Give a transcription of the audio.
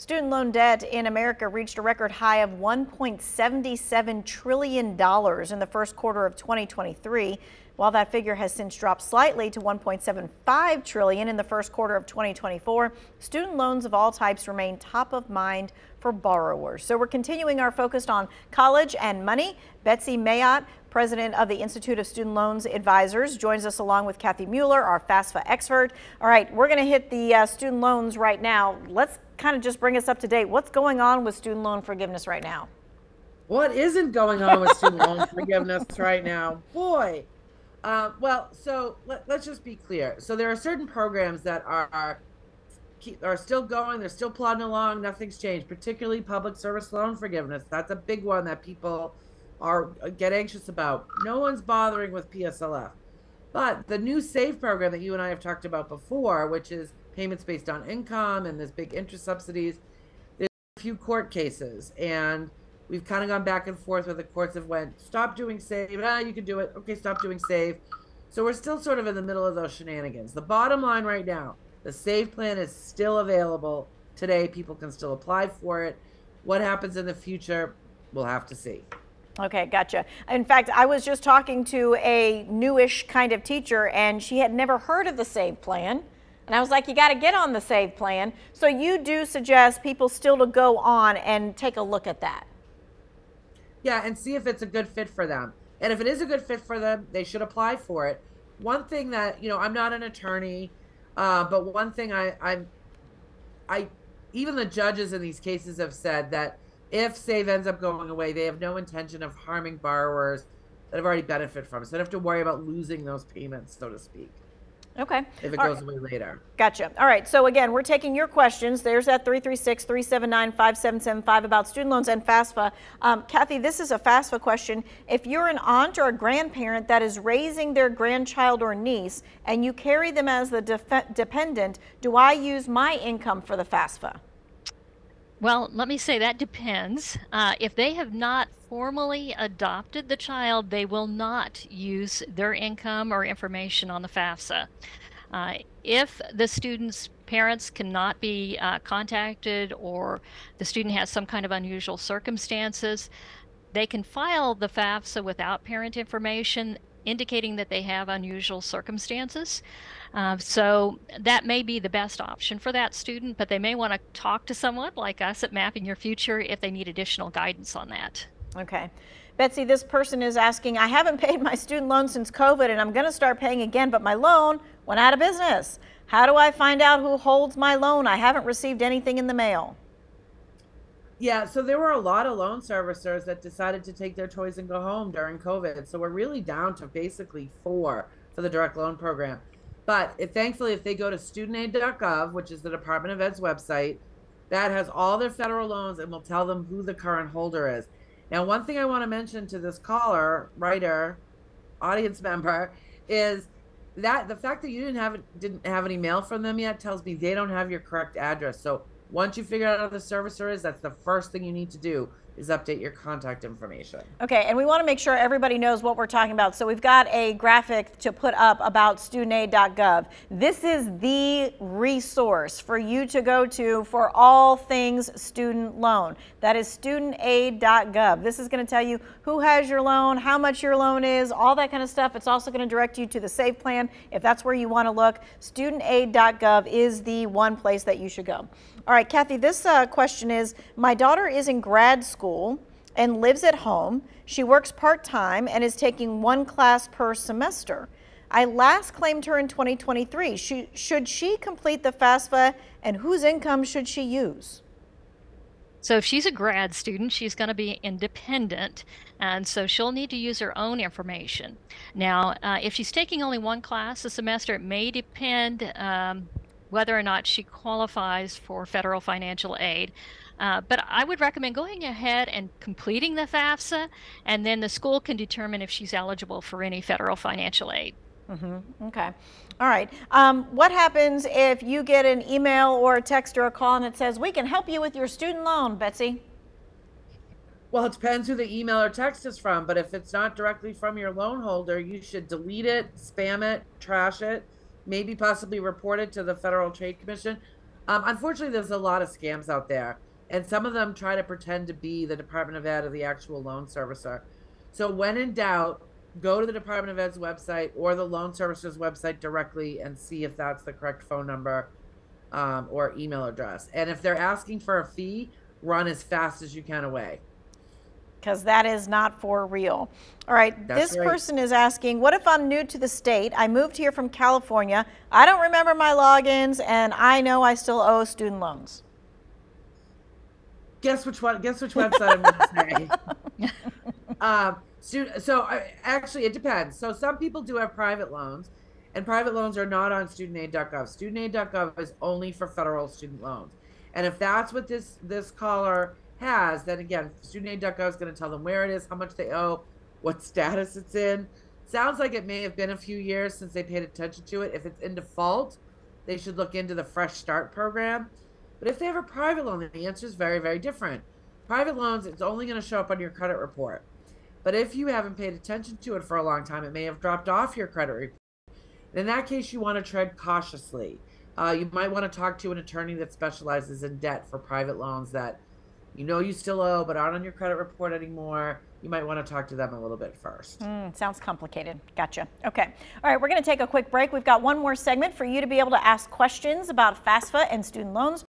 Student loan debt in America reached a record high of $1.77 trillion in the first quarter of 2023, while that figure has since dropped slightly to $1.75 trillion in the first quarter of 2024. Student loans of all types remain top of mind for borrowers. So we're continuing our focus on college and money. Betsy Mayotte, president of the Institute of Student Loans Advisors, joins us along with Kathy Mueller, our FAFSA expert. All right, we're going to hit the student loans right now. Let's kind of just bring us up to date. What's going on with student loan forgiveness right now? What isn't going on with student loan forgiveness right now? Boy. Well, let's just be clear. So there are certain programs that are still going. They're still plodding along. Nothing's changed, particularly public service loan forgiveness. That's a big one that people get anxious about. No one's bothering with PSLF. But the new SAVE program that you and I have talked about before, which is payments based on income and there's big interest subsidies, there's a few court cases. And we've kind of gone back and forth where the courts have went, stop doing SAVE, ah, you can do it, okay, stop doing SAVE. So we're still sort of in the middle of those shenanigans. The bottom line right now, the SAVE plan is still available today. People can still apply for it. What happens in the future, we'll have to see. Okay, gotcha. In fact, I was just talking to a newish kind of teacher, and she had never heard of the SAVE plan. And I was like, you got to get on the SAVE plan. So you do suggest people still to go on and take a look at that. Yeah, and see if it's a good fit for them. And if it is a good fit for them, they should apply for it. One thing that, you know, I'm not an attorney, but one thing I even the judges in these cases have said that if SAVE ends up going away, they have no intention of harming borrowers that have already benefited from it. So they don't have to worry about losing those payments, so to speak. Okay. If it goes away later. Gotcha. All right. So again, we're taking your questions. There's that 336-379-5775 about student loans and FAFSA. Kathy, this is a FAFSA question. If you're an aunt or a grandparent that is raising their grandchild or niece and you carry them as the dependent, do I use my income for the FAFSA? Well, let me say that depends. If they have not formally adopted the child, they will not use their income or information on the FAFSA. If the student's parents cannot be contacted or the student has some kind of unusual circumstances, they can file the FAFSA without parent information, indicating that they have unusual circumstances. So that may be the best option for that student, but they may want to talk to someone like us at Mapping Your Future if they need additional guidance on that. Okay. Betsy, this person is asking, I haven't paid my student loan since COVID and I'm going to start paying again, but my loan went out of business. How do I find out who holds my loan? I haven't received anything in the mail. Yeah, so there were a lot of loan servicers that decided to take their toys and go home during COVID. So we're really down to basically four for the direct loan program. But thankfully, if they go to studentaid.gov, which is the Department of Ed's website, that has all their federal loans and will tell them who the current holder is. Now, one thing I want to mention to this caller, writer, audience member, is that the fact that you didn't have any mail from them yet tells me they don't have your correct address. So once you figure out who the servicer is, that's the first thing you need to do is update your contact information. Okay, and we want to make sure everybody knows what we're talking about. So we've got a graphic to put up about studentaid.gov. This is the resource for you to go to for all things student loan. That is studentaid.gov. This is going to tell you who has your loan, how much your loan is, all that kind of stuff. It's also going to direct you to the SAVE plan if that's where you want to look. Studentaid.gov is the one place that you should go. All right, Kathy, this question is, my daughter is in grad school and lives at home. She works part-time and is taking one class per semester. I last claimed her in 2023. Should she complete the FAFSA, and whose income should she use? So if she's a grad student, she's going to be independent, and so she'll need to use her own information. Now, if she's taking only one class a semester, it may depend whether or not she qualifies for federal financial aid. But I would recommend going ahead and completing the FAFSA, and then the school can determine if she's eligible for any federal financial aid. Mm-hmm. Okay. All right. What happens if you get an email or a text or a call and it says, we can help you with your student loan, Betsy? Well, it depends who the email or text is from, but if it's not directly from your loan holder, you should delete it, spam it, trash it, maybe possibly report it to the Federal Trade Commission. Unfortunately, there's a lot of scams out there, and some of them try to pretend to be the Department of Ed or the actual loan servicer. So when in doubt, go to the Department of Ed's website or the loan servicer's website directly and see if that's the correct phone number or email address. And if they're asking for a fee, run as fast as you can away. Because that is not for real. All right, that's this right. Person is asking, what if I'm new to the state? I moved here from California. I don't remember my logins, and I know I still owe student loans. Guess which one? Guess which website I'm going to say. Actually, it depends. So some people do have private loans, and private loans are not on studentaid.gov. Studentaid.gov is only for federal student loans. And if that's what this caller has, then again, studentaid.gov is going to tell them where it is, how much they owe, what status it's in. Sounds like it may have been a few years since they paid attention to it. If it's in default, they should look into the Fresh Start program. But if they have a private loan, the answer is very, very different. Private loans, it's only going to show up on your credit report. But if you haven't paid attention to it for a long time, it may have dropped off your credit report. In that case, you want to tread cautiously. You might want to talk to an attorney that specializes in debt for private loans that you know you still owe but aren't on your credit report anymore. You might want to talk to them a little bit first. Sounds complicated. Gotcha. Okay. All right, we're going to take a quick break. We've got one more segment for you to be able to ask questions about FAFSA and student loans.